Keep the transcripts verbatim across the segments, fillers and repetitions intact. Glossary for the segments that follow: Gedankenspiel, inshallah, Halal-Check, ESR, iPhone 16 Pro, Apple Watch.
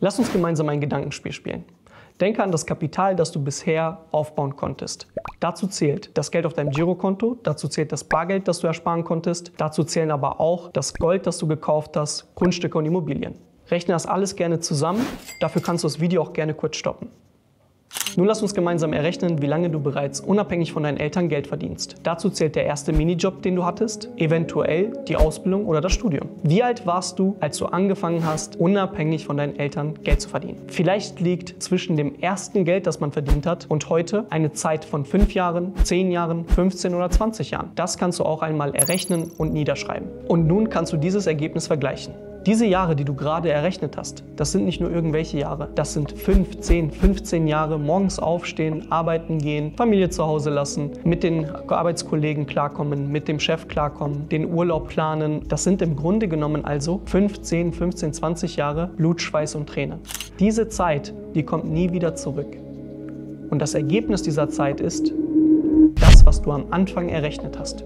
Lass uns gemeinsam ein Gedankenspiel spielen. Denke an das Kapital, das du bisher aufbauen konntest. Dazu zählt das Geld auf deinem Girokonto, dazu zählt das Bargeld, das du ersparen konntest, dazu zählen aber auch das Gold, das du gekauft hast, Grundstücke und Immobilien. Rechne das alles gerne zusammen, dafür kannst du das Video auch gerne kurz stoppen. Nun lass uns gemeinsam errechnen, wie lange du bereits unabhängig von deinen Eltern Geld verdienst. Dazu zählt der erste Minijob, den du hattest, eventuell die Ausbildung oder das Studium. Wie alt warst du, als du angefangen hast, unabhängig von deinen Eltern Geld zu verdienen? Vielleicht liegt zwischen dem ersten Geld, das man verdient hat, und heute eine Zeit von fünf Jahren, zehn Jahren, fünfzehn oder zwanzig Jahren. Das kannst du auch einmal errechnen und niederschreiben. Und nun kannst du dieses Ergebnis vergleichen. Diese Jahre, die du gerade errechnet hast, das sind nicht nur irgendwelche Jahre. Das sind fünf, zehn, fünfzehn Jahre, morgens aufstehen, arbeiten gehen, Familie zu Hause lassen, mit den Arbeitskollegen klarkommen, mit dem Chef klarkommen, den Urlaub planen. Das sind im Grunde genommen also fünfzehn, fünfzehn, zwanzig Jahre Blut, Schweiß und Tränen. Diese Zeit, die kommt nie wieder zurück. Und das Ergebnis dieser Zeit ist das, was du am Anfang errechnet hast.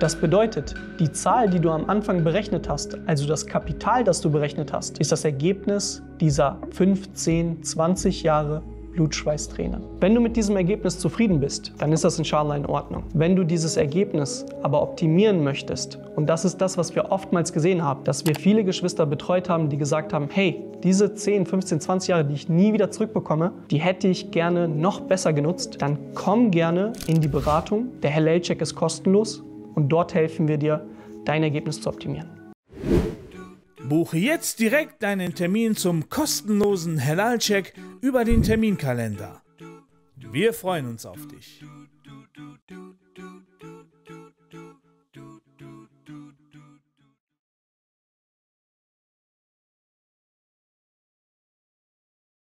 Das bedeutet, die Zahl, die du am Anfang berechnet hast, also das Kapital, das du berechnet hast, ist das Ergebnis dieser fünfzehn, zwanzig Jahre Blut, Schweiß, Tränen. Wenn du mit diesem Ergebnis zufrieden bist, dann ist das inshallah in Ordnung. Wenn du dieses Ergebnis aber optimieren möchtest, und das ist das, was wir oftmals gesehen haben, dass wir viele Geschwister betreut haben, die gesagt haben, hey, diese zehn, fünfzehn, zwanzig Jahre, die ich nie wieder zurückbekomme, die hätte ich gerne noch besser genutzt, dann komm gerne in die Beratung. Der Halal-Check ist kostenlos. Und dort helfen wir dir, dein Ergebnis zu optimieren. Buche jetzt direkt deinen Termin zum kostenlosen Halal-Check über den Terminkalender. Wir freuen uns auf dich.